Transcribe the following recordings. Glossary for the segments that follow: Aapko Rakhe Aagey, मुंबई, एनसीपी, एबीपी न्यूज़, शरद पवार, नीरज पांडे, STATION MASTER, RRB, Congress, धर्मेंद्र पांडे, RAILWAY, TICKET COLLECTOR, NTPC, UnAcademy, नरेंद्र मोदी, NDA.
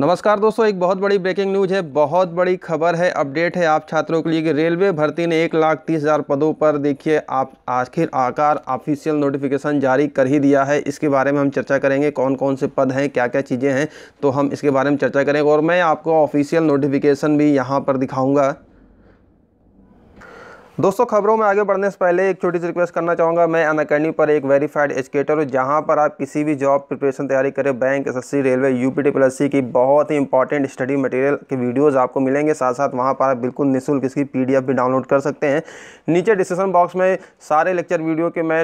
नमस्कार दोस्तों, एक बहुत बड़ी ब्रेकिंग न्यूज़ है, बहुत बड़ी खबर है, अपडेट है आप छात्रों के लिए कि रेलवे भर्ती ने 1,30,000 पदों पर देखिए आप आखिर आकार ऑफिशियल नोटिफिकेशन जारी कर ही दिया है। इसके बारे में हम चर्चा करेंगे, कौन कौन से पद हैं, क्या क्या चीज़ें हैं, तो हम इसके बारे में चर्चा करेंगे और मैं आपको ऑफिशियल नोटिफिकेशन भी यहाँ पर दिखाऊँगा। दोस्तों, खबरों में आगे बढ़ने से पहले एक छोटी सी रिक्वेस्ट करना चाहूँगा। मैं अनअकैडमी पर एक वेरीफाइड एजुकेटर हूँ, जहाँ पर आप किसी भी जॉब प्रिपरेशन तैयारी करें, बैंक, एसएससी, रेलवे, यूपीटी+सी की बहुत ही इंपॉर्टेंट स्टडी मटेरियल के वीडियोस आपको मिलेंगे। साथ साथ वहाँ पर आप बिल्कुल निःशुल्क इसकी PDF भी डाउनलोड कर सकते हैं। नीचे डिस्क्रिप्शन बॉक्स में सारे लेक्चर वीडियो के मैं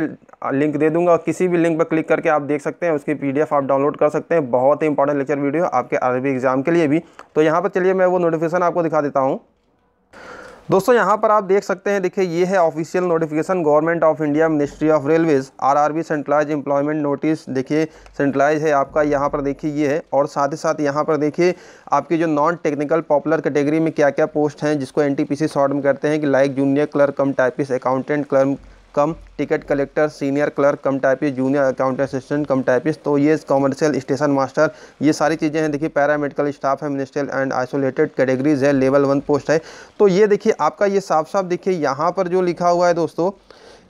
लिंक दे दूँगा, किसी भी लिंक पर क्लिक करके आप देख सकते हैं, उसकी PDF आप डाउनलोड कर सकते हैं। बहुत ही इंपॉर्टेंट लेक्चर वीडियो आपके RRB एग्जाम के लिए भी। तो यहाँ पर चलिए मैं वो नोटिफिकेशन आपको दिखा देता हूँ। दोस्तों, यहाँ पर आप देख सकते हैं, देखिए ये है official notification, government of India, ministry of railways, RRB centralize employment notice, देखिए सेंट्रलाइज है आपका। यहाँ पर देखिए ये है, और साथ ही साथ यहाँ पर देखिए आपकी जो नॉन टेक्निकल पॉपुलर कैटेगरी में क्या क्या पोस्ट हैं, जिसको NTPC शॉर्ट में कहते हैं कि like junior clerk cum typist, accountant clerk cum ticket collector, senior clerk cum typist, junior accountant assistant cum typist, तो ये कॉमर्शियल स्टेशन मास्टर, ये सारी चीज़ें हैं। देखिए पैरामेडिकल स्टाफ है, मिनिस्ट्रियल एंड आइसोलेटेड कैटेगरीज है, लेवल 1 पोस्ट है। तो ये देखिए आपका ये साफ साफ देखिए यहाँ पर जो लिखा हुआ है दोस्तों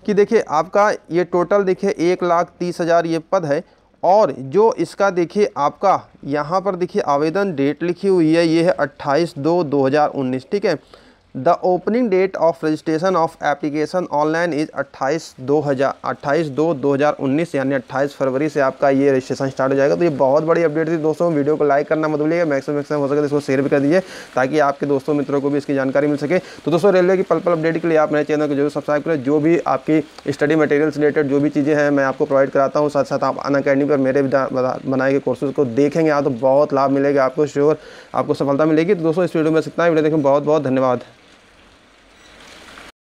कि देखिए आपका ये टोटल देखिए 1,30,000 ये पद है, और जो इसका देखिए आपका यहाँ पर देखिए आवेदन डेट लिखी हुई है, ये है 28/2/2019, ठीक है। The opening date of registration of application online is 28/2/2019, यानी 28 फरवरी से आपका ये रजिस्ट्रेशन स्टार्ट हो जाएगा। तो ये बहुत बड़ी अपडेट थी दोस्तों। वीडियो को लाइक करना मत भूलिएगा, मैक्सिमम हो सके तो इसको शेयर भी कर दीजिए ताकि आपके दोस्तों मित्रों को भी इसकी जानकारी मिल सके। तो दोस्तों, रेलवे की पल पल अपडेट के लिए आप मेरे चैनल को जरूर सब्सक्राइब करें। जो भी आपकी स्टडी मटेरियल्स रिलेटेड जो भी चीज़ें हैं मैं आपको प्रोवाइड कराता हूँ। साथ साथ आप अनअकैडमी पर मेरे बनाए गए कोर्सेज को देखेंगे आप तो बहुत लाभ मिलेगा आपको, श्योर आपको सफलता मिलेगी। तो दोस्तों, इस वीडियो में इतना ही, वीडियो देखें, बहुत बहुत धन्यवाद।